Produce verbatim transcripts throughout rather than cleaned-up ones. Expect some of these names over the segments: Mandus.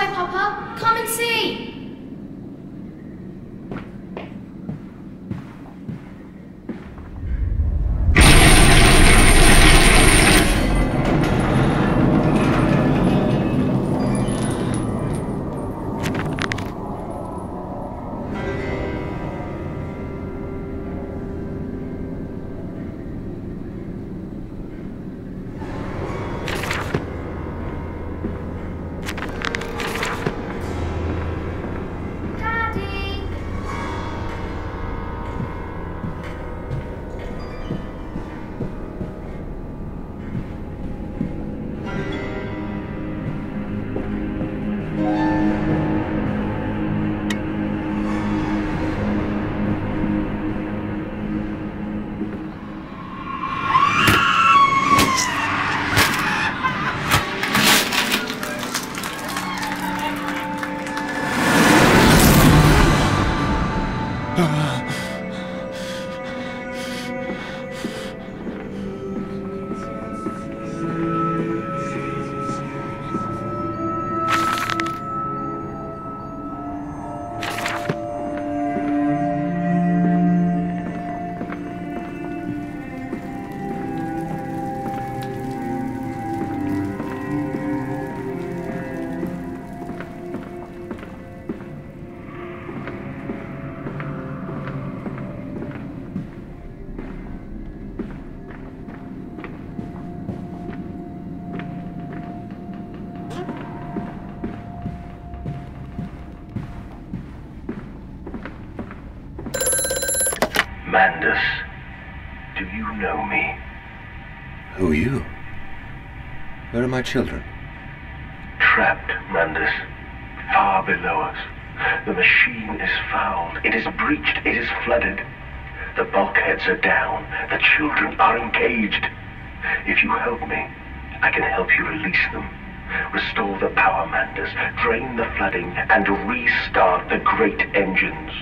way, Papa. Come and see. Mandus, do you know me? Who are you? Where are my children? Trapped, Mandus. Far below us. The machine is fouled. It is breached. It is flooded. The bulkheads are down. The children are encaged. If you help me, I can help you release them. Restore the power, Mandus. Drain the flooding and restart the great engines.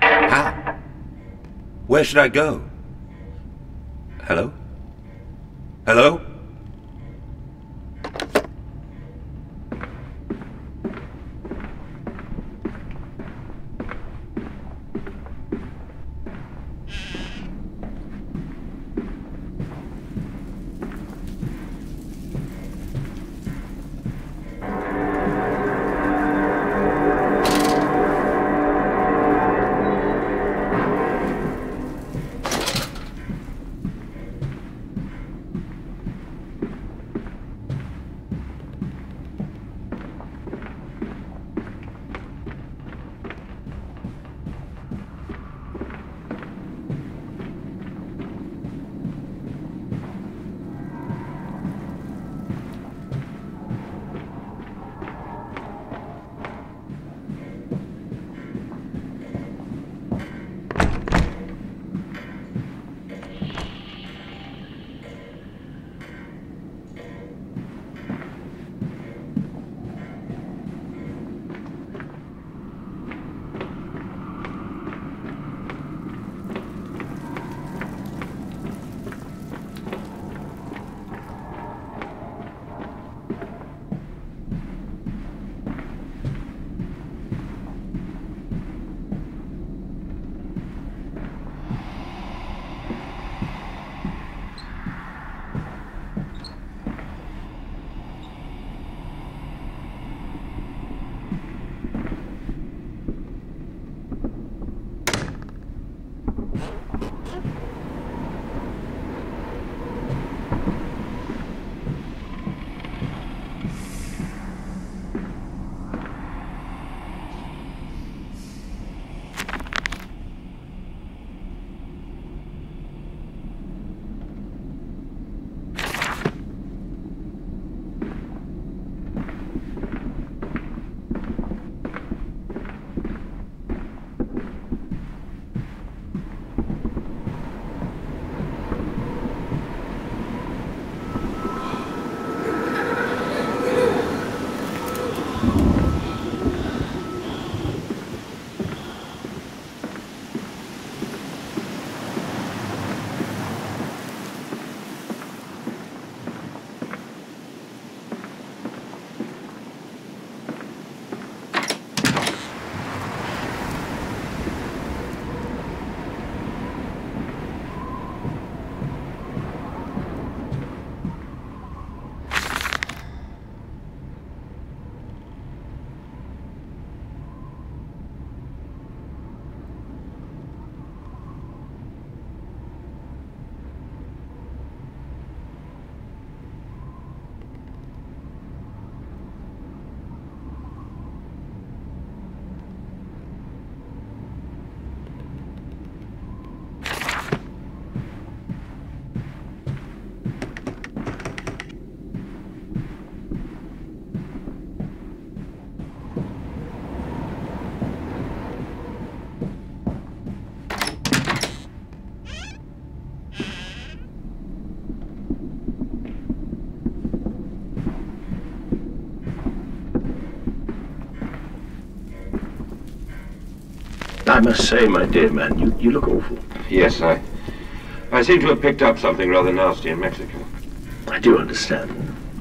How? Where should I go? Hello? Hello? I must say, my dear man, you, you look awful. Yes, I... I seem to have picked up something rather nasty in Mexico. I do understand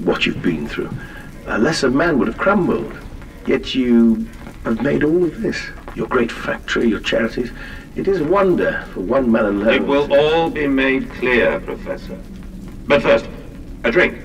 what you've been through. A lesser man would have crumbled. Yet you have made all of this. Your great factory, your charities. It is a wonder for one man alone. It will all be made clear, Professor. But first, a drink.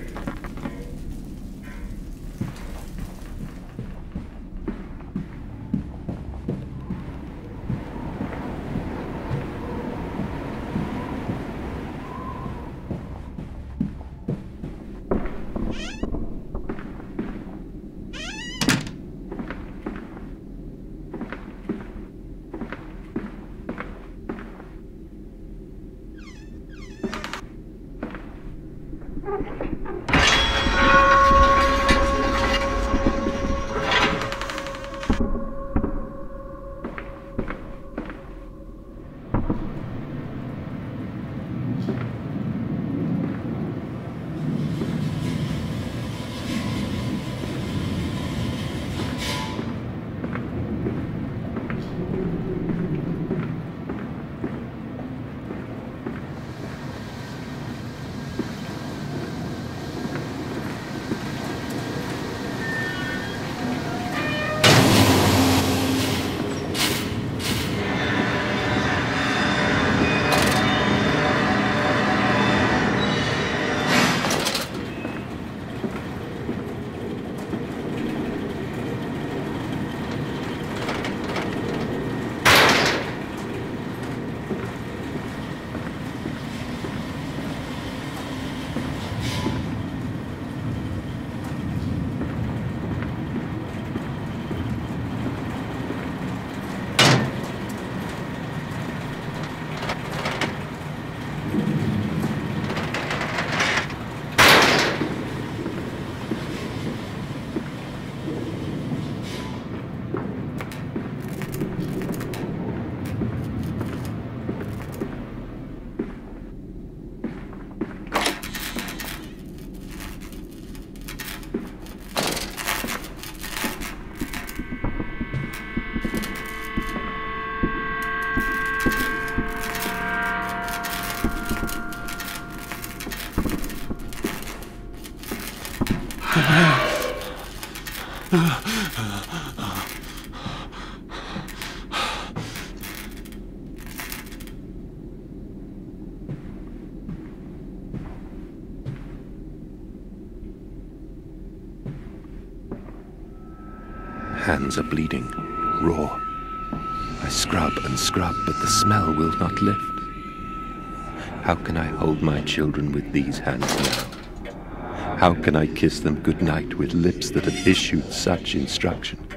Hands are bleeding, raw. I scrub and scrub, but the smell will not lift. How can I hold my children with these hands now? How can I kiss them goodnight with lips that have issued such instruction?